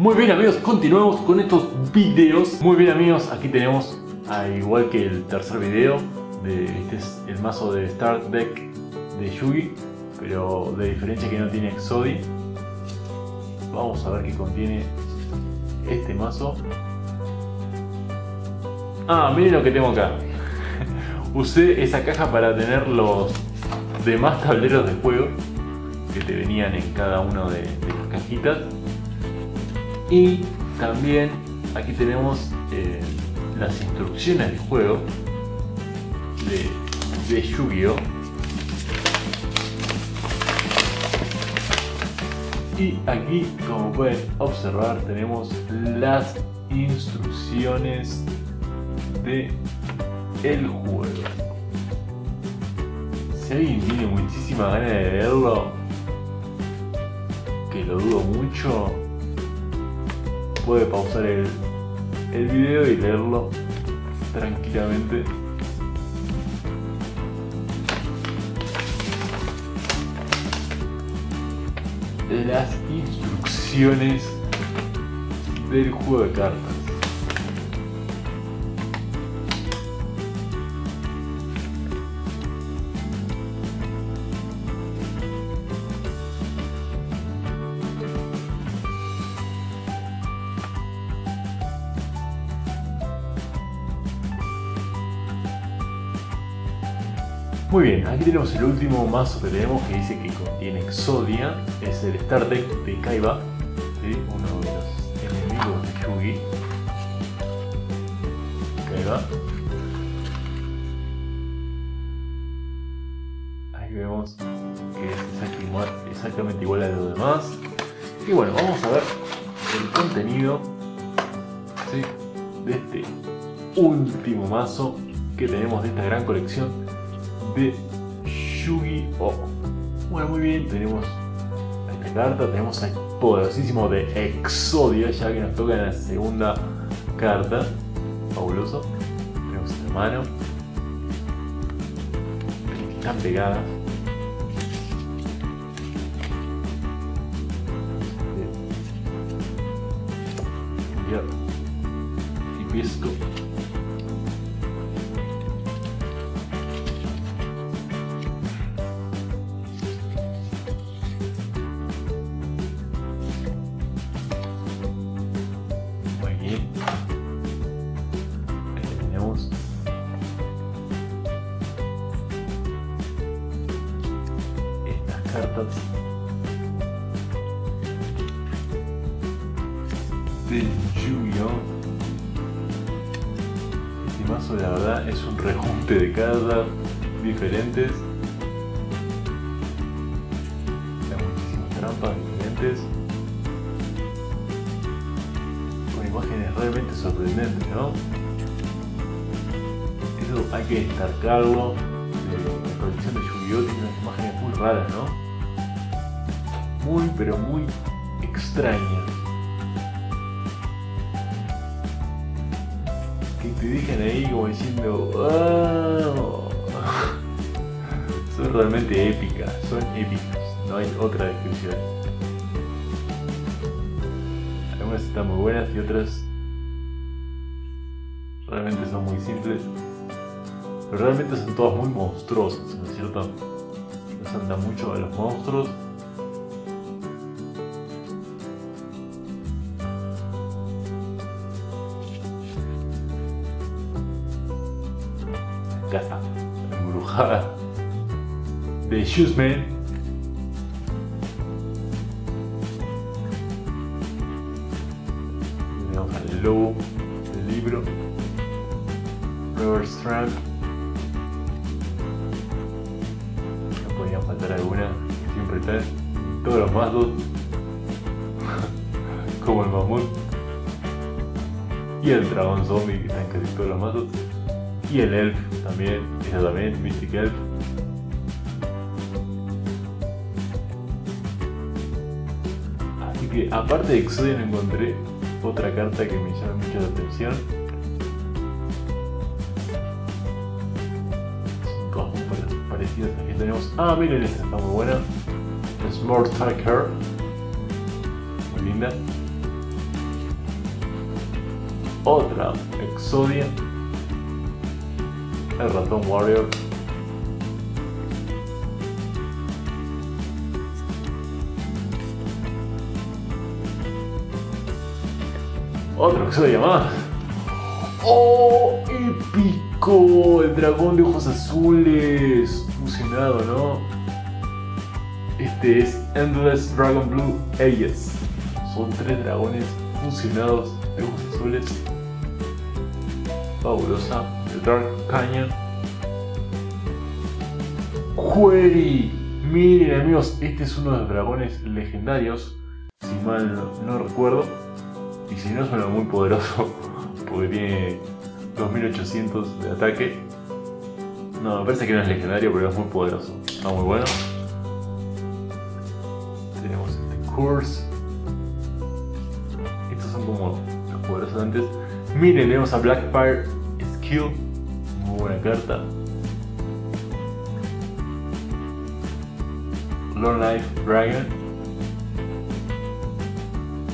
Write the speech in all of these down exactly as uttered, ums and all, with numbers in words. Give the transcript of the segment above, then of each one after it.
Muy bien amigos, continuamos con estos videos. Muy bien amigos, aquí tenemos, al igual que el tercer video, de, este es el mazo de Star Deck de Yugi, pero de diferencia que no tiene Exodia. Vamos a ver qué contiene este mazo. Ah, miren lo que tengo acá. Usé esa caja para tener los demás tableros de juego que te venían en cada uno de, de las cajitas. Y también aquí tenemos eh, las instrucciones del juego de, de Yu-Gi-Oh! Y aquí, como pueden observar, tenemos las instrucciones de el juego. Si alguien tiene muchísima ganas de verlo, que lo dudo mucho, puede pausar el, el video y leerlo tranquilamente. Las instrucciones del juego de cartas. Muy bien, aquí tenemos el último mazo que tenemos, que dice que contiene Exodia. Es el Star Deck de Kaiba, ¿sí? Uno de los enemigos de Yugi. Kaiba. Ahí vemos que es exactamente igual a los demás. Y bueno, vamos a ver el contenido, ¿sí?, de este último mazo que tenemos de esta gran colección de Yu-Gi-Oh! Bueno, muy bien, tenemos esta carta, tenemos al poderosísimo de Exodia, ya que nos toca en la segunda carta. Fabuloso. Tenemos esta mano. Están pegadas. Y pisco. De Yu-Gi-Oh! Este mazo, la verdad, es un rejunte de cartas diferentes, hay muchísimas trampas diferentes, con imágenes realmente sorprendentes, ¿no? Eso hay que destacarlo. La colección de Yu-Gi-Oh! tiene unas imágenes muy raras, ¿no? Muy, pero muy extraña, que te dejan ahí como diciendo oh. Son realmente épicas, son épicas, no hay otra descripción. Algunas están muy buenas y otras realmente son muy simples, pero realmente son todas muy monstruosas, ¿no es cierto? Nos andan mucho a los monstruos. Ya está, embrujada de Shoesman. Tenemos al lobo del libro, Robert Strand. No podía faltar alguna, siempre está en todos los mazos, como el mamut y el dragón zombie, que están en casi todos los mazos. Y el elf también, esa también, Mystic Elf. Así que aparte de Exodia no encontré otra carta que me llame mucho la atención. Son todas muy parecidas. Aquí tenemos, ah miren, esta está muy buena, Smart Hacker, muy linda. otra Exodia, el ratón Warrior, otro Exodia más. ¡Oh, épico! El dragón de ojos azules fusionado, ¿no? Este es Endless Dragon Blue Eyes. Son tres dragones fusionados de ojos azules. Fabulosa. The Dark Canyon. Query. Miren, amigos, este es uno de los dragones legendarios, si mal no, no recuerdo. Y si no, suena muy poderoso, porque tiene dos mil ochocientos de ataque. No, me parece que no es legendario, pero es muy poderoso. Está muy bueno. Tenemos este Curse. Estos son como los poderosos antes. Miren, tenemos a Blackfire Skill. Muy buena carta. Long Life Dragon.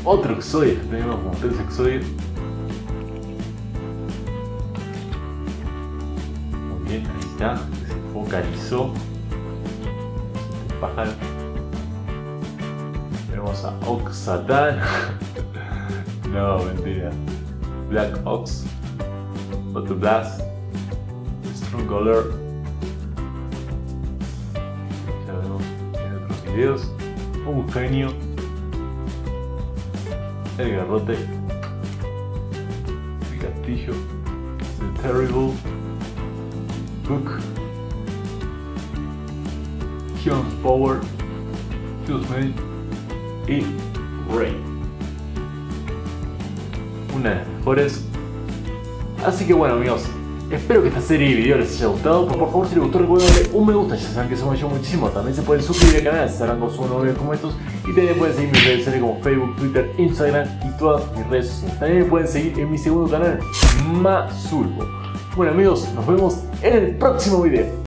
Otro Exodia. Tenemos como tres Exodia. Ahí está, se focalizó. Este pájaro. Tenemos a Oxatan. No, mentira. Black Ox. Otro Blast. Strong Color. Ya vemos en otros videos. Un genio. El garrote. El castillo. The Terrible. Book, Hyun's Power, Hyun's Main y Rain. Una de las mejores. Así que bueno, amigos, espero que esta serie de videos les haya gustado. Por favor, si les gustó, recuerden darle un me gusta, ya saben que eso me ayuda muchísimo. También se pueden suscribir al canal si estarán con sus nuevos videos como estos. Y también pueden seguir mis redes sociales como Facebook, Twitter, Instagram y todas mis redes sociales. También me pueden seguir en mi segundo canal, Mazurbo. Bueno, amigos, nos vemos en el próximo video.